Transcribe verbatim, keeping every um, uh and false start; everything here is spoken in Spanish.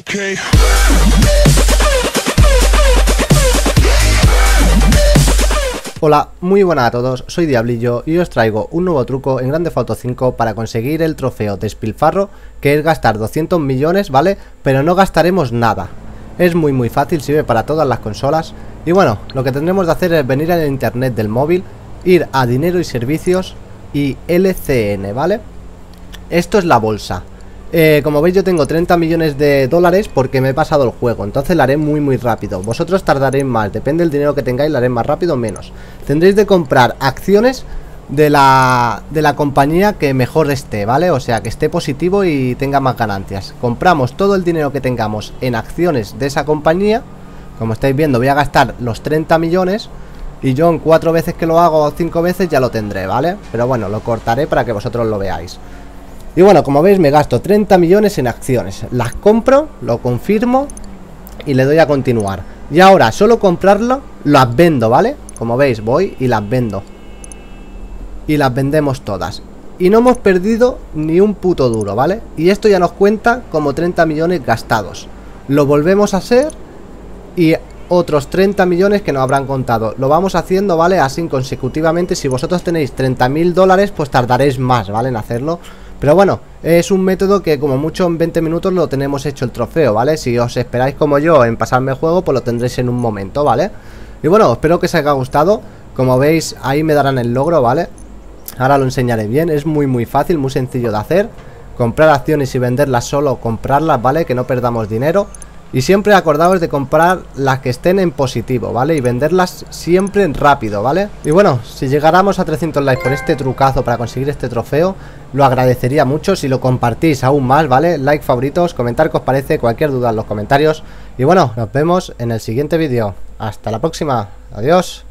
Okay. Hola, muy buenas a todos, soy Diablillo y os traigo un nuevo truco en Grand Theft Auto cinco para conseguir el trofeo despilfarro, que es gastar doscientos millones, ¿vale? Pero no gastaremos nada. Es muy muy fácil, sirve para todas las consolas. Y bueno, lo que tendremos de hacer es venir al internet del móvil, ir a dinero y servicios y L C N, ¿vale? Esto es la bolsa. Eh, como veis, yo tengo treinta millones de dólares porque me he pasado el juego, entonces la haré muy muy rápido. Vosotros tardaréis más, depende del dinero que tengáis, la haré más rápido o menos. Tendréis de comprar acciones de la, de la compañía que mejor esté, ¿vale? O sea, que esté positivo y tenga más ganancias. Compramos todo el dinero que tengamos en acciones de esa compañía. Como estáis viendo, voy a gastar los treinta millones. Y yo en cuatro veces que lo hago o cinco veces ya lo tendré, ¿vale? Pero bueno, lo cortaré para que vosotros lo veáis. Y bueno, como veis, me gasto treinta millones en acciones. Las compro, lo confirmo y le doy a continuar. Y ahora, solo comprarlo, las vendo, ¿vale? Como veis, voy y las vendo. Y las vendemos todas. Y no hemos perdido ni un puto duro, ¿vale? Y esto ya nos cuenta como treinta millones gastados. Lo volvemos a hacer y otros treinta millones que nos habrán contado. Lo vamos haciendo, ¿vale? Así consecutivamente. Si vosotros tenéis treinta mil dólares, pues tardaréis más, ¿vale? En hacerlo. Pero bueno, es un método que como mucho en veinte minutos lo tenemos hecho el trofeo, ¿vale? Si os esperáis como yo en pasarme el juego, pues lo tendréis en un momento, ¿vale? Y bueno, espero que os haya gustado. Como veis, ahí me darán el logro, ¿vale? Ahora lo enseñaré bien. Es muy muy fácil, muy sencillo de hacer. Comprar acciones y venderlas, solo comprarlas, ¿vale? Que no perdamos dinero. Y siempre acordaos de comprar las que estén en positivo, ¿vale? Y venderlas siempre rápido, ¿vale? Y bueno, si llegáramos a trescientos likes por este trucazo para conseguir este trofeo, lo agradecería mucho si lo compartís aún más, ¿vale? Like, favoritos, comentar qué os parece, cualquier duda en los comentarios. Y bueno, nos vemos en el siguiente vídeo. Hasta la próxima. Adiós.